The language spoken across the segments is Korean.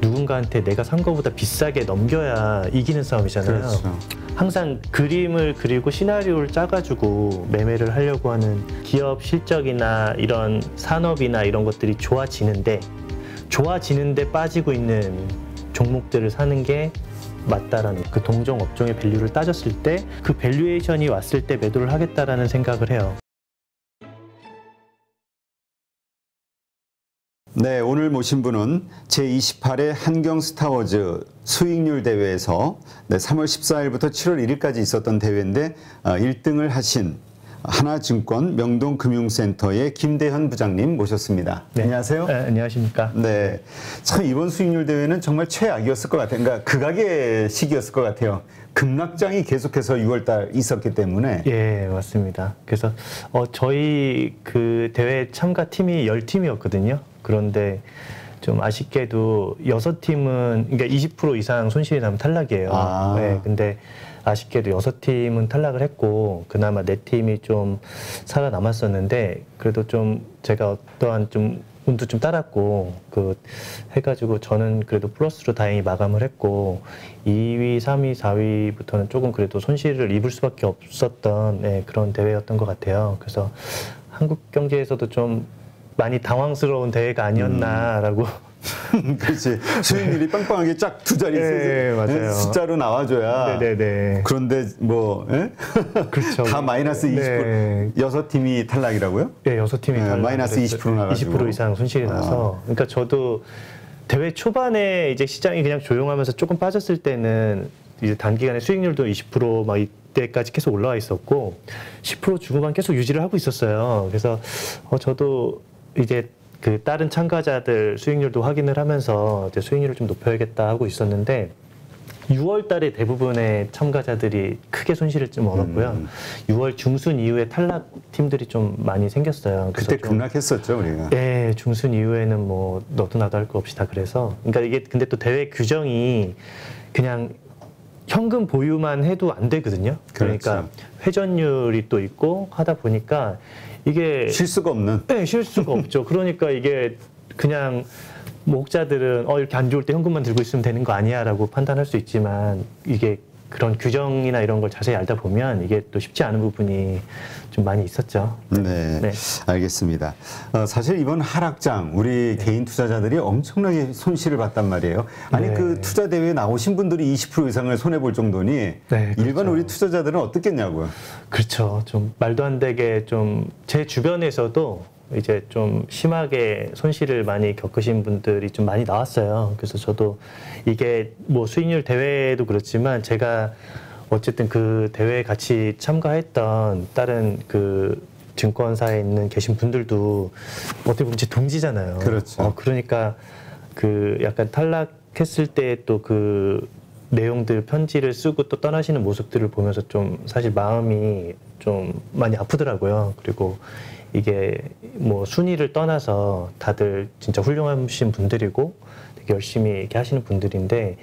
누군가한테 내가 산 거보다 비싸게 넘겨야 이기는 싸움이잖아요. 그렇죠. 항상 그림을 그리고 시나리오를 짜가지고 매매를 하려고 하는 기업 실적이나 이런 산업이나 이런 것들이 좋아지는데 빠지고 있는 종목들을 사는 게 맞다라는, 그 동종 업종의 밸류를 따졌을 때 그 밸류에이션이 왔을 때 매도를 하겠다라는 생각을 해요. 네, 오늘 모신 분은 제28회 한경스타워즈 수익률 대회에서 3월 14일부터 7월 1일까지 있었던 대회인데 1등을 하신 하나증권 명동금융센터의 김대현 부장님 모셨습니다. 네. 안녕하세요. 네, 안녕하십니까. 네, 참 이번 수익률 대회는 정말 최악이었을 것 같아요. 그러니까 극악의 시기였을 것 같아요. 급락장이 계속해서 6월달 있었기 때문에. 예, 맞습니다. 그래서 저희 그 대회 참가 팀이 10팀이었거든요. 그런데 좀 아쉽게도 6팀은, 그러니까 20% 이상 손실이 나면 탈락이에요. 네, 근데 아쉽게도 6팀은 탈락을 했고, 그나마 4팀이 좀 살아남았었는데, 그래도 좀 제가 어떠한 좀 운도 좀 따랐고, 그 해가지고 저는 그래도 플러스로 다행히 마감을 했고, 2위, 3위, 4위부터는 조금 그래도 손실을 입을 수밖에 없었던, 네, 그런 대회였던 것 같아요. 그래서 한국 경제에서도 좀 많이 당황스러운 대회가 아니었나라고. 그렇지. 수익률이 빵빵하게 쫙 두 자리 숫자로 나와줘야. 네네네. 그런데 뭐, 그렇죠. 다 마이너스 20%. 6팀이 탈락이라고요? 네, 6팀이 탈락. 마이너스 20% 나가지고 20% 이상 손실이 나서. 그러니까 저도 대회 초반에 이제 시장이 그냥 조용하면서 조금 빠졌을 때는 이제 단기간에 수익률도 20% 막 때까지 계속 올라와 있었고, 10% 중후반 계속 유지를 하고 있었어요. 그래서 저도 이제 그 다른 참가자들 수익률도 확인을 하면서 이제 수익률을 좀 높여야겠다 하고 있었는데, 6월 달에 대부분의 참가자들이 크게 손실을 좀 얻었고요. 6월 중순 이후에 탈락 팀들이 좀 많이 생겼어요. 그때 급락했었죠, 우리가. 네, 중순 이후에는 뭐 너도 나도 할 거 없이 다 그래서. 그러니까 이게 근데 또 대회 규정이 그냥 현금 보유만 해도 안 되거든요. 그렇죠. 그러니까 회전율이 또 있고 하다 보니까 이게 실수가 없는. 네, 실수가 없죠. 그러니까 이게 그냥 목자들은 이렇게 안 좋을 때 현금만 들고 있으면 되는 거 아니야라고 판단할 수 있지만, 이게 그런 규정이나 이런 걸 자세히 알다 보면 이게 또 쉽지 않은 부분이 좀 많이 있었죠. 네, 네. 알겠습니다. 사실 이번 하락장 우리, 네, 개인 투자자들이 엄청나게 손실을 봤단 말이에요. 아니, 네, 그 투자 대회에 나오신 분들이 20% 이상을 손해볼 정도니, 네, 그렇죠, 일반 우리 투자자들은 어떻겠냐고요. 그렇죠. 좀 말도 안 되게 좀 제 주변에서도 이제 좀 심하게 손실을 많이 겪으신 분들이 좀 많이 나왔어요. 그래서 저도 이게 뭐 수익률 대회도 그렇지만 제가 어쨌든 그 대회에 같이 참가했던 다른 그 증권사에 있는 계신 분들도 어떻게 보면 제 동지잖아요. 그렇죠. 그러니까 그 약간 탈락했을 때 또 그 내용들 편지를 쓰고 또 떠나시는 모습들을 보면서 좀 사실 마음이 좀 많이 아프더라고요. 그리고 이게 뭐 순위를 떠나서 다들 진짜 훌륭하신 분들이고 되게 열심히 이렇게 하시는 분들인데,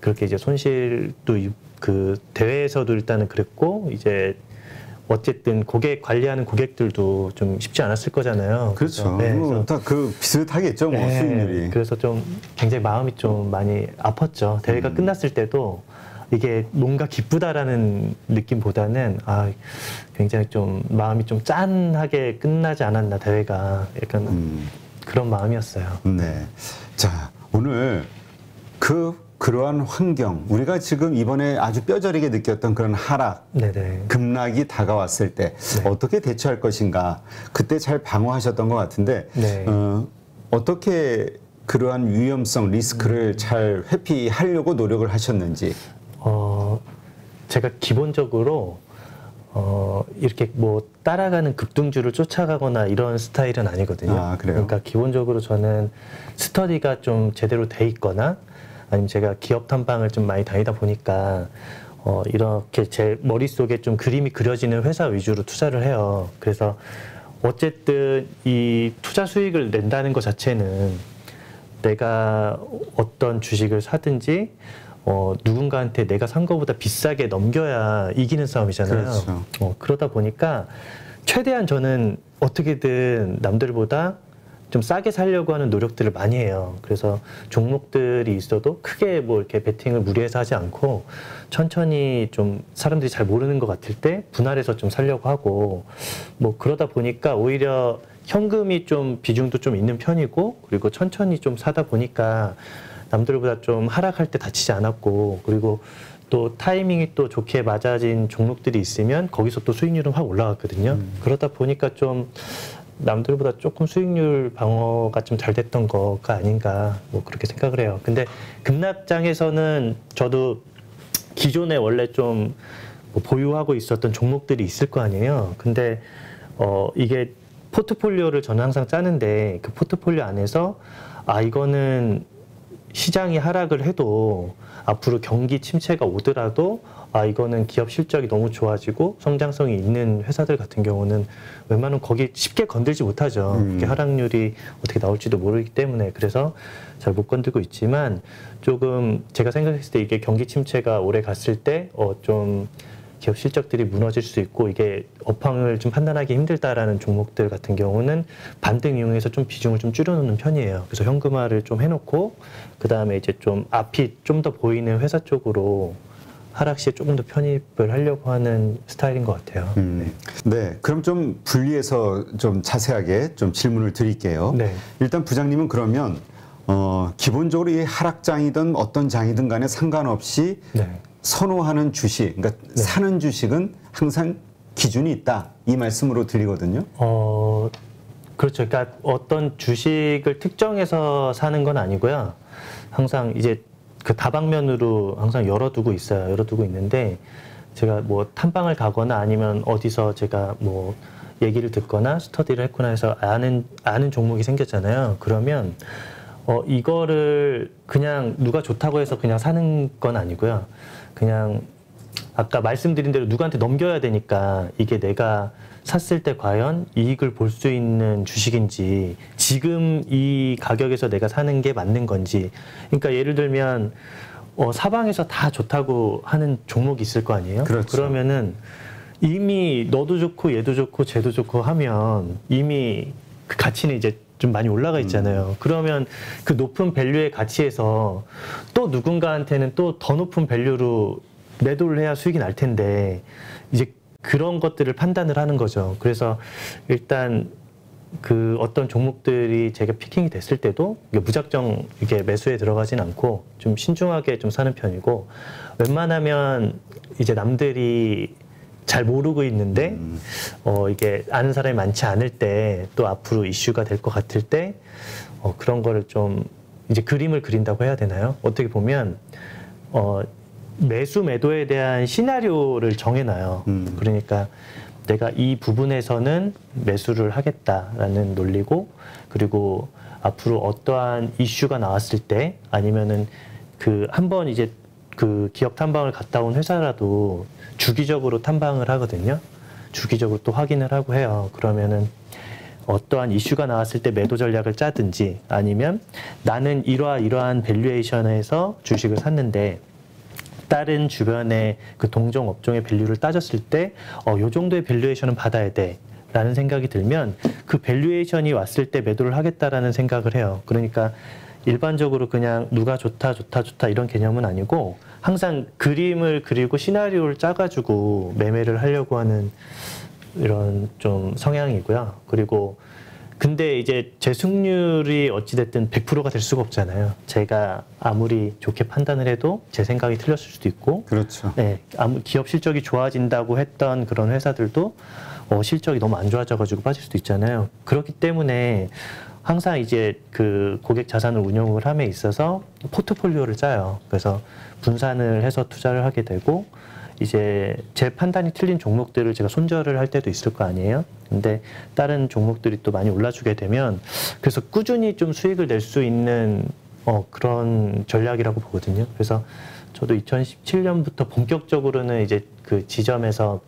그렇게 이제 손실도 그 대회에서도 일단은 그랬고, 이제 어쨌든 고객 관리하는 고객들도 좀 쉽지 않았을 거잖아요. 그렇죠. 네, 다 그 비슷하겠죠, 뭐. 네, 수익률이. 그래서 좀 굉장히 마음이 좀 많이 아팠죠. 대회가 끝났을 때도 이게 뭔가 기쁘다라는 느낌보다는 굉장히 좀 마음이 좀 짠하게 끝나지 않았나, 대회가. 약간 그런 마음이었어요. 네. 자, 오늘 그러한 환경, 우리가 지금 이번에 아주 뼈저리게 느꼈던 그런 하락, 네네, 급락이 다가왔을 때, 네, 어떻게 대처할 것인가. 그때 잘 방어하셨던 것 같은데, 네, 어떻게 그러한 위험성, 리스크를 잘 회피하려고 노력을 하셨는지. 제가 기본적으로 이렇게 뭐 따라가는 급등주를 쫓아가거나 이런 스타일은 아니거든요. 그래요? 그러니까 기본적으로 저는 스터디가 좀 제대로 돼 있거나, 아니면 제가 기업 탐방을 좀 많이 다니다 보니까 이렇게 제 머릿속에 좀 그림이 그려지는 회사 위주로 투자를 해요. 그래서 어쨌든 이 투자 수익을 낸다는 것 자체는 내가 어떤 주식을 사든지 누군가한테 내가 산 거보다 비싸게 넘겨야 이기는 싸움이잖아요. 그렇죠. 그러다 보니까 최대한 저는 어떻게든 남들보다 좀 싸게 살려고 하는 노력들을 많이 해요. 그래서 종목들이 있어도 크게 뭐 이렇게 베팅을 무리해서 하지 않고 천천히 좀 사람들이 잘 모르는 것 같을 때 분할해서 좀 살려고 하고, 뭐 그러다 보니까 오히려 현금이 좀 비중도 좀 있는 편이고, 그리고 천천히 좀 사다 보니까 남들보다 좀 하락할 때 다치지 않았고, 그리고 또 타이밍이 또 좋게 맞아진 종목들이 있으면 거기서 또 수익률은 확 올라갔거든요. 그러다 보니까 좀 남들보다 조금 수익률 방어가 좀 잘 됐던 거가 아닌가, 뭐 그렇게 생각을 해요. 근데 급락장에서는 저도 기존에 원래 좀 뭐 보유하고 있었던 종목들이 있을 거 아니에요. 근데 이게 포트폴리오를 저는 항상 짜는데, 그 포트폴리오 안에서 아 이거는 시장이 하락을 해도 앞으로 경기 침체가 오더라도 아 이거는 기업 실적이 너무 좋아지고 성장성이 있는 회사들 같은 경우는 웬만하면 거기 쉽게 건들지 못하죠. 이게 하락률이 어떻게 나올지도 모르기 때문에. 그래서 잘 못 건들고 있지만, 조금 제가 생각했을 때 이게 경기 침체가 오래 갔을 때 좀 기업 실적들이 무너질 수 있고 이게 업황을 좀 판단하기 힘들다라는 종목들 같은 경우는 반등 이용해서 좀 비중을 좀 줄여놓는 편이에요. 그래서 현금화를 좀 해놓고 그 다음에 이제 좀 앞이 좀 더 보이는 회사 쪽으로 하락 시에 조금 더 편입을 하려고 하는 스타일인 것 같아요. 네, 그럼 좀 분리해서 좀 자세하게 좀 질문을 드릴게요. 네. 일단 부장님은 그러면 기본적으로 이 하락장이든 어떤 장이든 간에 상관없이 네. 선호하는 주식, 그러니까 네. 사는 주식은 항상 기준이 있다, 이 말씀으로 드리거든요. 그렇죠. 그러니까 어떤 주식을 특정해서 사는 건 아니고요. 항상 이제 그 다방면으로 항상 열어두고 있어요. 열어두고 있는데 제가 뭐 탐방을 가거나 아니면 어디서 제가 뭐 얘기를 듣거나 스터디를 했거나 해서 아는 종목이 생겼잖아요. 그러면 이거를 그냥 누가 좋다고 해서 그냥 사는 건 아니고요. 그냥 아까 말씀드린 대로 누구한테 넘겨야 되니까 이게 내가 샀을 때 과연 이익을 볼 수 있는 주식인지, 지금 이 가격에서 내가 사는 게 맞는 건지. 그러니까 예를 들면 사방에서 다 좋다고 하는 종목이 있을 거 아니에요? 그렇죠. 그러면은 이미 너도 좋고 얘도 좋고 쟤도 좋고 하면 이미 그 가치는 이제 좀 많이 올라가 있잖아요. 그러면 그 높은 밸류의 가치에서 또 누군가한테는 또 더 높은 밸류로 매도를 해야 수익이 날 텐데, 이제 그런 것들을 판단을 하는 거죠. 그래서 일단 그 어떤 종목들이 제가 피킹이 됐을 때도 무작정 이렇게 매수에 들어가진 않고 좀 신중하게 좀 사는 편이고, 웬만하면 이제 남들이 잘 모르고 있는데 이게 아는 사람이 많지 않을 때, 또 앞으로 이슈가 될 것 같을 때 그런 거를 좀 이제 그림을 그린다고 해야 되나요? 어떻게 보면 매수 매도에 대한 시나리오를 정해놔요. 그러니까 내가 이 부분에서는 매수를 하겠다라는 논리고, 그리고 앞으로 어떠한 이슈가 나왔을 때 아니면은 그 한번 이제 그 기업 탐방을 갔다 온 회사라도 주기적으로 탐방을 하거든요. 주기적으로 또 확인을 하고 해요. 그러면은 어떠한 이슈가 나왔을 때 매도 전략을 짜든지, 아니면 나는 이러한 밸류에이션에서 주식을 샀는데 다른 주변의 그 동종 업종의 밸류를 따졌을 때 요 정도의 밸류에이션은 받아야 돼 라는 생각이 들면 그 밸류에이션이 왔을 때 매도를 하겠다라는 생각을 해요. 그러니까 일반적으로 그냥 누가 좋다 이런 개념은 아니고 항상 그림을 그리고 시나리오를 짜가지고 매매를 하려고 하는 이런 좀 성향이고요. 그리고 근데 이제 제 승률이 어찌됐든 100%가 될 수가 없잖아요. 제가 아무리 좋게 판단을 해도 제 생각이 틀렸을 수도 있고. 그렇죠. 네, 기업 실적이 좋아진다고 했던 그런 회사들도 실적이 너무 안 좋아져가지고 빠질 수도 있잖아요. 그렇기 때문에 항상 이제 그 고객 자산을 운용을 함에 있어서 포트폴리오를 짜요. 그래서 분산을 해서 투자를 하게 되고, 이제 제 판단이 틀린 종목들을 제가 손절을 할 때도 있을 거 아니에요. 근데 다른 종목들이 또 많이 올라주게 되면, 그래서 꾸준히 좀 수익을 낼 수 있는 그런 전략이라고 보거든요. 그래서 저도 2017년부터 본격적으로는 이제 그 지점에서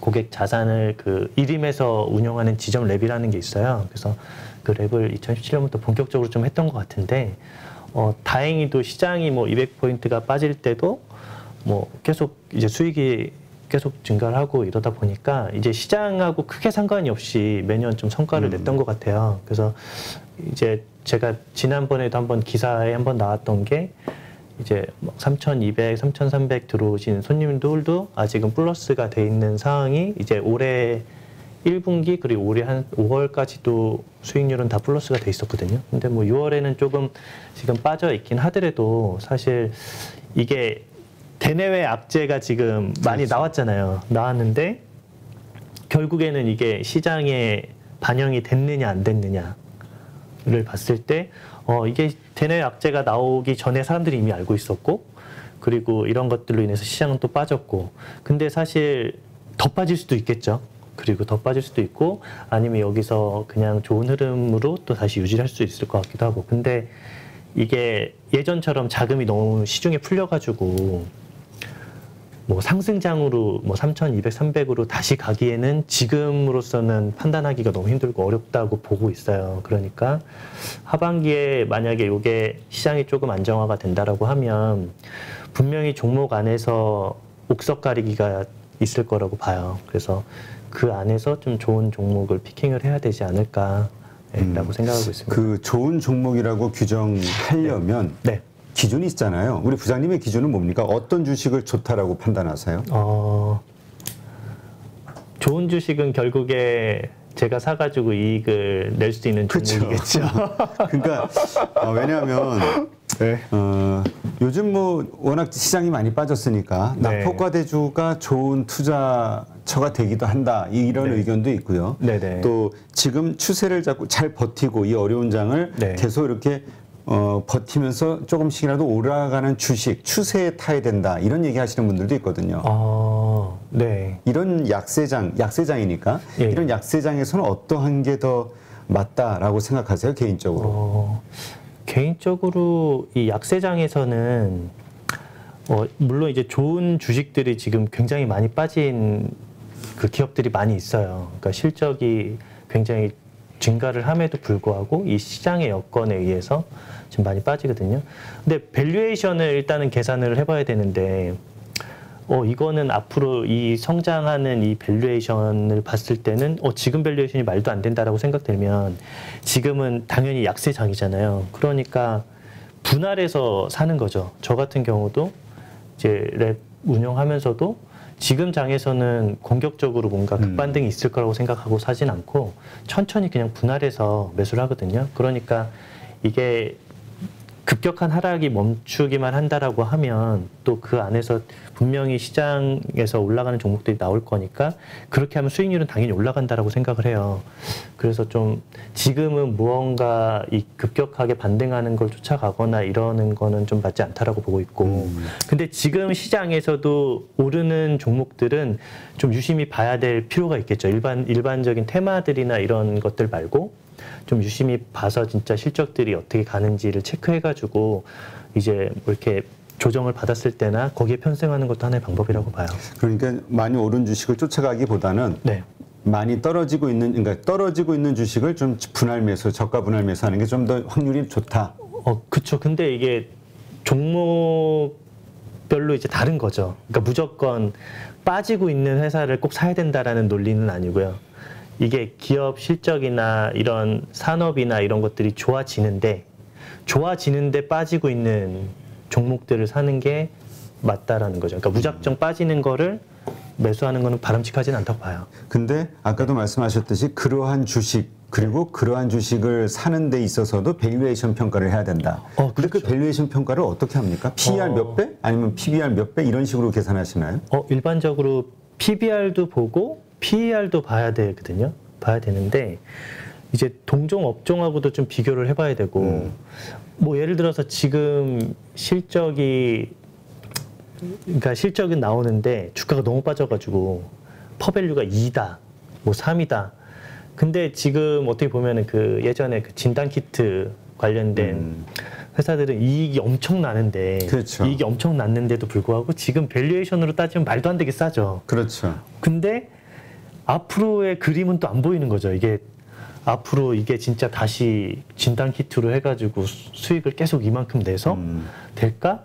고객 자산을 그 일임에서 운영하는 지점 랩이라는 게 있어요. 그래서 그 랩을 2017년부터 본격적으로 좀 했던 것 같은데, 다행히도 시장이 뭐 200포인트가 빠질 때도 뭐 계속 이제 수익이 계속 증가를 하고 이러다 보니까 이제 시장하고 크게 상관이 없이 매년 좀 성과를 냈던 것 같아요. 그래서 이제 제가 지난번에도 한번 기사에 한번 나왔던 게 이제 3,200, 3,300 들어오신 손님들도 아직은 플러스가 돼 있는 상황이 이제 올해 1분기 그리고 올해 한 5월까지도 수익률은 다 플러스가 돼 있었거든요. 근데 뭐 6월에는 조금 지금 빠져 있긴 하더라도 사실 이게 대내외 악재가 지금 많이 나왔잖아요. 나왔는데 결국에는 이게 시장에 반영이 됐느냐 안 됐느냐를 봤을 때 이게 대내외 악재가 나오기 전에 사람들이 이미 알고 있었고 그리고 이런 것들로 인해서 시장은 또 빠졌고 근데 사실 더 빠질 수도 있겠죠. 그리고 더 빠질 수도 있고 아니면 여기서 그냥 좋은 흐름으로 또 다시 유지할 수 있을 것 같기도 하고 근데 이게 예전처럼 자금이 너무 시중에 풀려가지고 뭐 상승장으로 뭐 3,200, 300으로 다시 가기에는 지금으로서는 판단하기가 너무 힘들고 어렵다고 보고 있어요. 그러니까 하반기에 만약에 이게 시장이 조금 안정화가 된다라고 하면 분명히 종목 안에서 옥석 가리기가 있을 거라고 봐요. 그래서 그 안에서 좀 좋은 종목을 피킹을 해야 되지 않을까라고 생각하고 있습니다. 그 좋은 종목이라고 규정하려면 기준이 있잖아요. 우리 부장님의 기준은 뭡니까? 어떤 주식을 좋다라고 판단하세요? 좋은 주식은 결국에 제가 사가지고 이익을 낼 수 있는 종목이겠죠. 그러니까 왜냐하면 요즘 뭐 워낙 시장이 많이 빠졌으니까 낙폭과 대주가 좋은 투자처가 되기도 한다 이런 의견도 있고요. 또 지금 추세를 잡고 잘 버티고 이 어려운 장을 계속 이렇게 버티면서 조금씩이라도 올라가는 주식 추세에 타야 된다 이런 얘기하시는 분들도 있거든요. 이런 약세장이니까 이런 약세장에서는 어떠한 게 더 맞다라고 생각하세요 개인적으로? 개인적으로 이 약세장에서는 물론 이제 좋은 주식들이 지금 굉장히 많이 빠진 그 기업들이 많이 있어요. 그러니까 실적이 굉장히 증가를 함에도 불구하고 이 시장의 여건에 의해서 지금 많이 빠지거든요. 근데 밸류에이션을 일단은 계산을 해봐야 되는데 이거는 앞으로 이 성장하는 이 밸류에이션을 봤을 때는 지금 밸류에이션이 말도 안 된다라고 생각되면 지금은 당연히 약세장이잖아요. 그러니까 분할해서 사는 거죠. 저 같은 경우도 이제 랩 운영하면서도 지금 장에서는 공격적으로 뭔가 급반등이 있을 거라고 생각하고 사진 않고 천천히 그냥 분할해서 매수를 하거든요. 그러니까 이게 급격한 하락이 멈추기만 한다라고 하면 또 그 안에서 분명히 시장에서 올라가는 종목들이 나올 거니까 그렇게 하면 수익률은 당연히 올라간다라고 생각을 해요. 그래서 좀 지금은 무언가 이 급격하게 반등하는 걸 쫓아가거나 이러는 거는 좀 맞지 않다라고 보고 있고 근데 지금 시장에서도 오르는 종목들은 좀 유심히 봐야 될 필요가 있겠죠. 일반적인 테마들이나 이런 것들 말고 좀 유심히 봐서 진짜 실적들이 어떻게 가는지를 체크해가지고 이제 이렇게 조정을 받았을 때나 거기에 편승하는 것도 하나의 방법이라고 봐요. 그러니까 많이 오른 주식을 쫓아가기보다는 많이 떨어지고 있는 주식을 좀 분할 매수, 저가 분할 매수하는 게 좀 더 확률이 좋다. 그렇죠. 근데 이게 종목별로 이제 다른 거죠. 그러니까 무조건 빠지고 있는 회사를 꼭 사야 된다라는 논리는 아니고요. 이게 기업 실적이나 이런 산업이나 이런 것들이 좋아지는데 빠지고 있는 종목들을 사는 게 맞다라는 거죠. 그러니까 무작정 빠지는 거를 매수하는 거는 바람직하진 않다고 봐요. 근데 아까도 말씀하셨듯이 그러한 주식 그리고 그러한 주식을 사는 데 있어서도 밸류에이션 평가를 해야 된다. 근데 그 밸류에이션 평가를 어떻게 합니까? PER 몇 배? 아니면 PBR 몇 배? 이런 식으로 계산하시나요? 일반적으로 PBR도 보고 PER도 봐야 되거든요. 봐야 되는데 이제 동종 업종하고도 좀 비교를 해봐야 되고 뭐 예를 들어서 지금 실적은 나오는데 주가가 너무 빠져가지고 퍼밸류가 2다, 뭐 3이다. 근데 지금 어떻게 보면은 그 예전에 그 진단키트 관련된 회사들은 이익이 엄청 나는데 이익이 엄청 났는데도 불구하고 지금 밸류에이션으로 따지면 말도 안 되게 싸죠. 근데 앞으로의 그림은 또 안 보이는 거죠. 이게 앞으로 이게 진짜 다시 진단키트로 해가지고 수익을 계속 이만큼 내서 될까?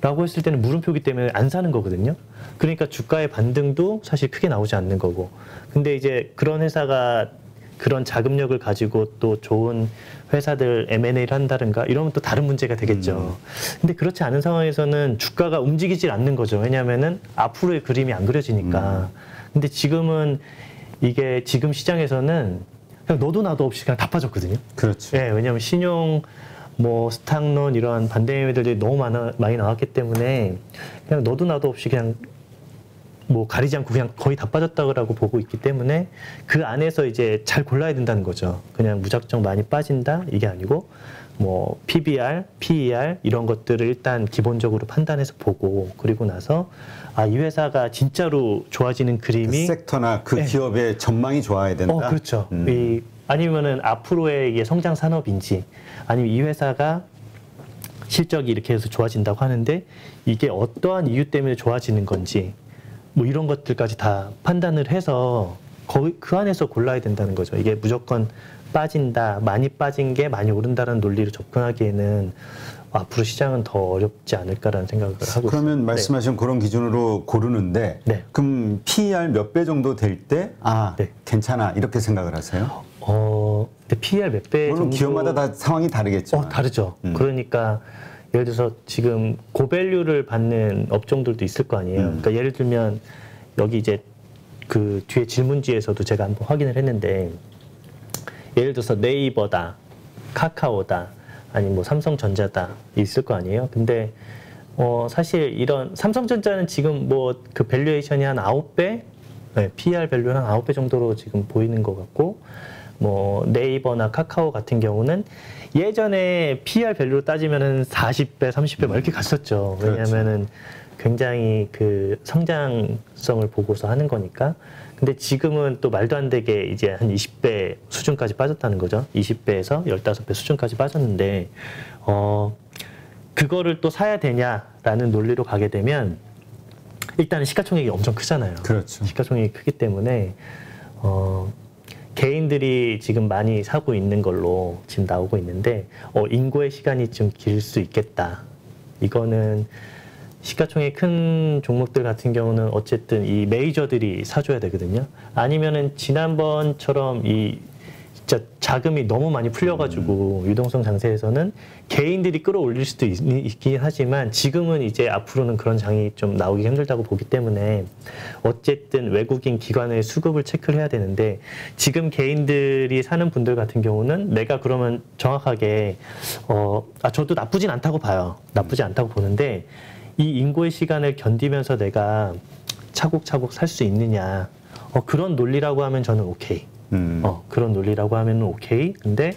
라고 했을 때는 물음표기 때문에 안 사는 거거든요. 그러니까 주가의 반등도 사실 크게 나오지 않는 거고. 근데 이제 그런 회사가 그런 자금력을 가지고 또 좋은 회사들 M&A를 한다든가 이러면 또 다른 문제가 되겠죠. 근데 그렇지 않은 상황에서는 주가가 움직이질 않는 거죠. 왜냐하면은 앞으로의 그림이 안 그려지니까. 근데 지금은 이게 지금 시장에서는 그냥 너도 나도 없이 그냥 다 빠졌거든요. 그렇죠. 예, 왜냐하면 신용, 뭐 스탁론 이런 반대 매매들이 너무 많이 나왔기 때문에 그냥 너도 나도 없이 그냥 뭐 가리지 않고 그냥 거의 다 빠졌다고 보고 있기 때문에 그 안에서 이제 잘 골라야 된다는 거죠. 그냥 무작정 많이 빠진다 이게 아니고 뭐 PBR, PER 이런 것들을 일단 기본적으로 판단해서 보고 그리고 나서 아, 이 회사가 진짜로 좋아지는 그림이 그 섹터나 그 기업의 네. 전망이 좋아야 된다. 그렇죠. 아니면은 앞으로의 이게 성장 산업인지 아니면 이 회사가 실적이 이렇게 해서 좋아진다고 하는데 이게 어떠한 이유 때문에 좋아지는 건지 뭐 이런 것들까지 다 판단을 해서 거의 그 안에서 골라야 된다는 거죠. 이게 무조건 빠진다, 많이 빠진 게 많이 오른다는 논리로 접근하기에는 앞으로 시장은 더 어렵지 않을까라는 생각을 하고 있습니다. 그러면 말씀하신 네. 그런 기준으로 고르는데 네. 그럼 PER 몇 배 정도 될 때 아, 네. 괜찮아 이렇게 생각을 하세요? 근데 PER 몇 배 정도... 물론 기업마다 다 상황이 다르겠죠. 다르죠. 그러니까 예를 들어서 지금 고밸류를 받는 업종들도 있을 거 아니에요. 그러니까 예를 들면 여기 이제 그 뒤에 질문지에서도 제가 한번 확인을 했는데 예를 들어서 네이버다, 카카오다, 아니 뭐 삼성전자다 있을 거 아니에요. 근데 사실 이런 삼성전자는 지금 뭐 그 밸류에이션이 한 9배, 네, PER 밸류는 한 9배 정도로 지금 보이는 것 같고 뭐 네이버나 카카오 같은 경우는 예전에 PER 밸류로 따지면은 40배, 30배 막 이렇게 갔었죠. 왜냐하면은 굉장히 그 성장성을 보고서 하는 거니까. 근데 지금은 또 말도 안 되게 이제 한 20배 수준까지 빠졌다는 거죠. 20배에서 15배 수준까지 빠졌는데 그거를 또 사야 되냐라는 논리로 가게 되면 일단은 시가총액이 엄청 크잖아요. 그렇죠. 시가총액이 크기 때문에 개인들이 지금 많이 사고 있는 걸로 지금 나오고 있는데 인고의 시간이 좀 길 수 있겠다. 이거는 시가총액 큰 종목들 같은 경우는 어쨌든 이 메이저들이 사줘야 되거든요. 아니면은 지난번처럼 이 진짜 자금이 너무 많이 풀려가지고 유동성 장세에서는 개인들이 끌어올릴 수도 있긴 하지만 지금은 이제 앞으로는 그런 장이 좀 나오기 힘들다고 보기 때문에 어쨌든 외국인 기관의 수급을 체크를 해야 되는데 지금 개인들이 사는 분들 같은 경우는 내가 그러면 정확하게 저도 나쁘진 않다고 봐요. 나쁘지 않다고 보는데 이 인고의 시간을 견디면서 내가 차곡차곡 살 수 있느냐 그런 논리라고 하면 저는 오케이. 그런 논리라고 하면 오케이. 근데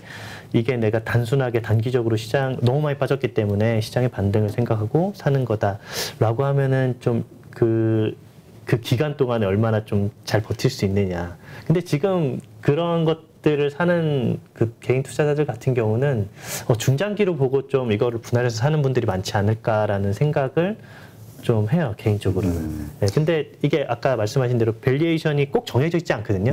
이게 내가 단순하게 단기적으로 시장 너무 많이 빠졌기 때문에 시장의 반등을 생각하고 사는 거다라고 하면은 좀 그 기간 동안에 얼마나 좀 잘 버틸 수 있느냐. 근데 지금 그런 것들을 사는 그 개인 투자자들 같은 경우는 중장기로 보고 좀 이거를 분할해서 사는 분들이 많지 않을까라는 생각을 좀 해요, 개인적으로는. 네, 근데 이게 아까 말씀하신 대로 밸류에이션이 꼭 정해져 있지 않거든요.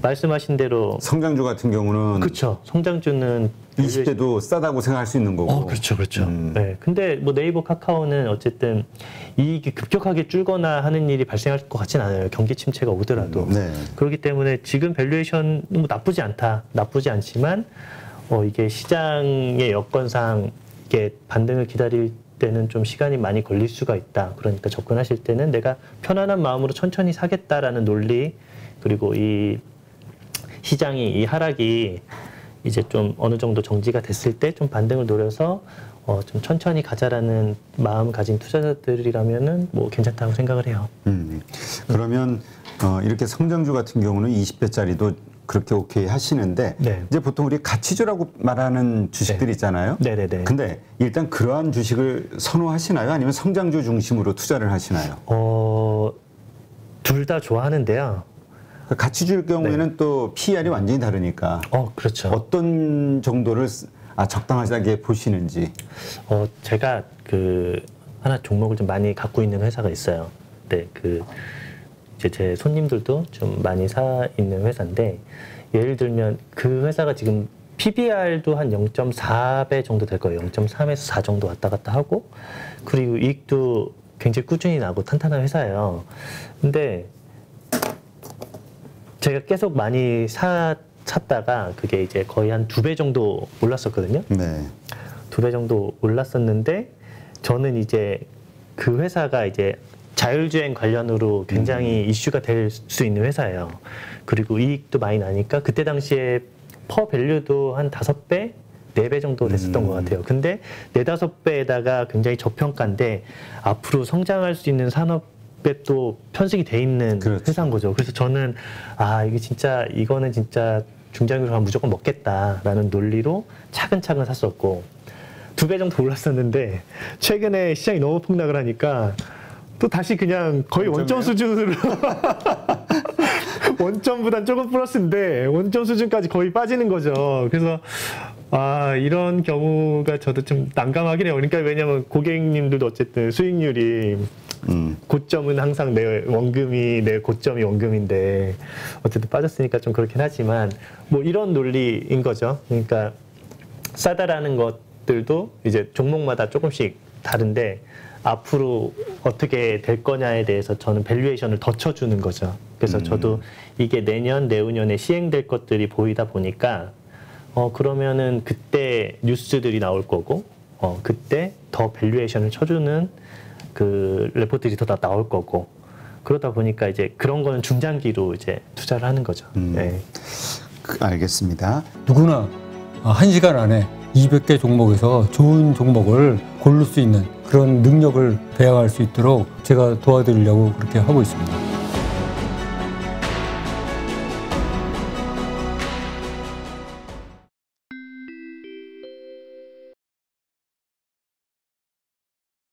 말씀하신 대로 성장주 같은 경우는 그렇죠. 성장주는 20대도 싸다고 생각할 수 있는 거고. 그렇죠, 그렇죠. 네, 근데 뭐 네이버, 카카오는 어쨌든 이익이 급격하게 줄거나 하는 일이 발생할 것 같진 않아요. 경기 침체가 오더라도. 네. 그렇기 때문에 지금 밸류에이션 뭐 나쁘지 않다, 나쁘지 않지만 이게 시장의 여건상 이게 반등을 기다릴 때는 좀 시간이 많이 걸릴 수가 있다. 그러니까 접근하실 때는 내가 편안한 마음으로 천천히 사겠다라는 논리 그리고 이 시장이 이 하락이 이제 좀 어느 정도 정지가 됐을 때 좀 반등을 노려서 좀 천천히 가자라는 마음 가진 투자자들이라면은 뭐 괜찮다고 생각을 해요. 그러면 이렇게 성장주 같은 경우는 20배짜리도 그렇게 오케이 하시는데 네. 이제 보통 우리 가치주라고 말하는 주식들 네. 있잖아요. 네네네. 근데 일단 그러한 주식을 선호하시나요? 아니면 성장주 중심으로 투자를 하시나요? 둘 다 좋아하는데요. 가치주일 경우에는 네. 또 PER이 완전히 다르니까. 그렇죠. 어떤 정도를 적당하게 보시는지. 제가 그 하나 종목을 좀 많이 갖고 있는 회사가 있어요. 네, 제 손님들도 좀 많이 사 있는 회사인데 예를 들면 그 회사가 지금 PBR도 한 0.4배 정도 될 거예요. 0.3에서 4 정도 왔다 갔다 하고, 그리고 이익도 굉장히 꾸준히 나고 탄탄한 회사예요. 근데 제가 계속 많이 샀다가 그게 이제 거의 한 2배 정도 올랐었거든요. 네. 2배 정도 올랐었는데 저는 이제 그 회사가 이제 자율주행 관련으로 굉장히 이슈가 될 수 있는 회사예요. 그리고 이익도 많이 나니까 그때 당시에 퍼밸류도 한 5배, 4배 정도 됐었던 것 같아요. 근데 4~5배에다가 굉장히 저평가인데 앞으로 성장할 수 있는 산업에 또 편식이 돼 있는 그렇죠. 회사인 거죠. 그래서 저는 아, 이거는 진짜 중장기로 가면 무조건 먹겠다라는 논리로 차근차근 샀었고, 2배 정도 올랐었는데 최근에 시장이 너무 폭락을 하니까 또 다시 그냥 거의 원점 수준으로 원점보단 조금 플러스인데 원점 수준까지 거의 빠지는 거죠. 그래서 아, 이런 경우가 저도 좀 난감하긴 해요. 그러니까 왜냐면 고객님들도 어쨌든 수익률이 고점은 항상 내 고점이 원금인데 어쨌든 빠졌으니까 좀 그렇긴 하지만 뭐 이런 논리인 거죠. 그러니까 싸다라는 것들도 이제 종목마다 조금씩 다른데 앞으로 어떻게 될 거냐에 대해서 저는 밸류에이션을 더 쳐주는 거죠. 그래서 저도 이게 내년, 내후년에 시행될 것들이 보이다 보니까 그러면은 그때 뉴스들이 나올 거고 그때 더 밸류에이션을 쳐주는 그 레포트들이 더 나올 거고, 그러다 보니까 이제 그런 거는 중장기로 이제 투자를 하는 거죠. 네. 알겠습니다. 누구나 1시간 안에 200개 종목에서 좋은 종목을 고를 수 있는 그런 능력을 배양할 수 있도록 제가 도와드리려고 그렇게 하고 있습니다.